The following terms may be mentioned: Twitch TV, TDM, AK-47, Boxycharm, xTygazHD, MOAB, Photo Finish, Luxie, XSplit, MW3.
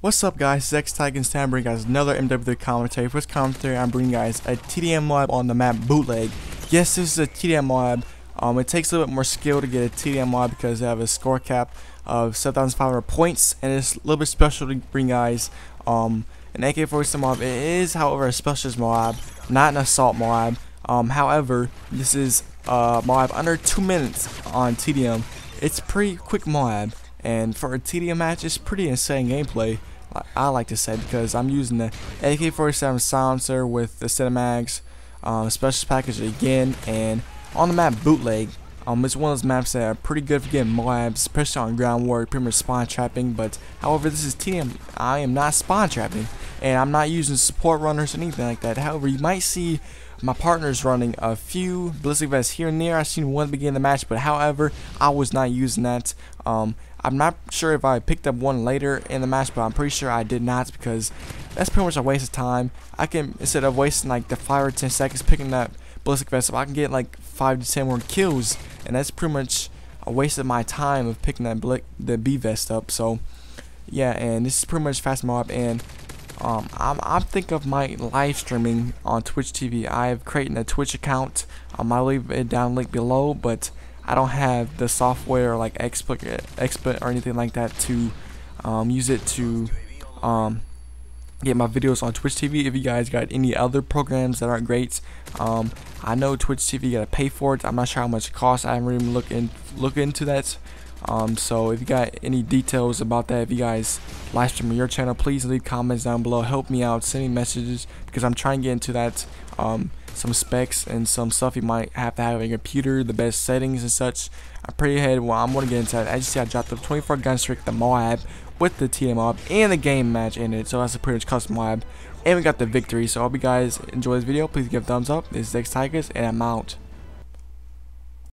What's up guys, it's xTygazHD, I'm bringing guys another MW3 commentary. First commentary, I'm bringing guys a TDM MOAB on the map bootleg. Yes, this is a TDM MOAB. It takes a little bit more skill to get a TDM MOAB because they have a score cap of 7,500 points, and it's a little bit special to bring guys an AK-47 MOAB. It is, however, a specialist MOAB, not an assault MOAB. However, this is MOAB under 2 minutes on TDM. It's a pretty quick MOAB. And for a TDM match, it's pretty insane gameplay, I like to say, because I'm using the AK-47 silencer with the Cinemags specialist package again, and on the map bootleg. It's one of those maps that are pretty good for getting MOABs, especially on ground war, pretty much spawn trapping. But however, this is TDM. I am not spawn trapping, and I'm not using support runners or anything like that. However, you might see my partners running a few ballistic vests here and there. I've seen one begin the match, but however, I was not using that. I'm not sure if I picked up one later in the match, but I'm pretty sure I did not, because that's pretty much a waste of time. I can, instead of wasting like the 5 or 10 seconds picking up ballistic vests, I can get like 5 to 10 more kills, and that's pretty much a waste of my time of picking that B vest up. So yeah, and this is pretty much fast MOAB. And I'm thinking of my live streaming on Twitch TV. I have created a Twitch account. I'll leave it down link below, but I don't have the software like XSplit or anything like that to use it to get my videos on Twitch TV. If you guys got any other programs that aren't great, I know Twitch TV, you gotta pay for it. I'm not sure how much it costs. I haven't even looked into that. So if you got any details about that, if you guys live stream your channel, please leave comments down below. Help me out, send me messages, because I'm trying to get into that. Some specs and some stuff you might have to have on your computer, the best settings and such. I'm pretty ahead. Well, I'm gonna get into that. As you see, I dropped the 24 gun streak, the MOAB with the TDM MOAB and the game match in it. So that's a pretty much custom MOAB, and we got the victory. So I hope you guys enjoy this video. Please give a thumbs up. This is xTygazHD, and I'm out.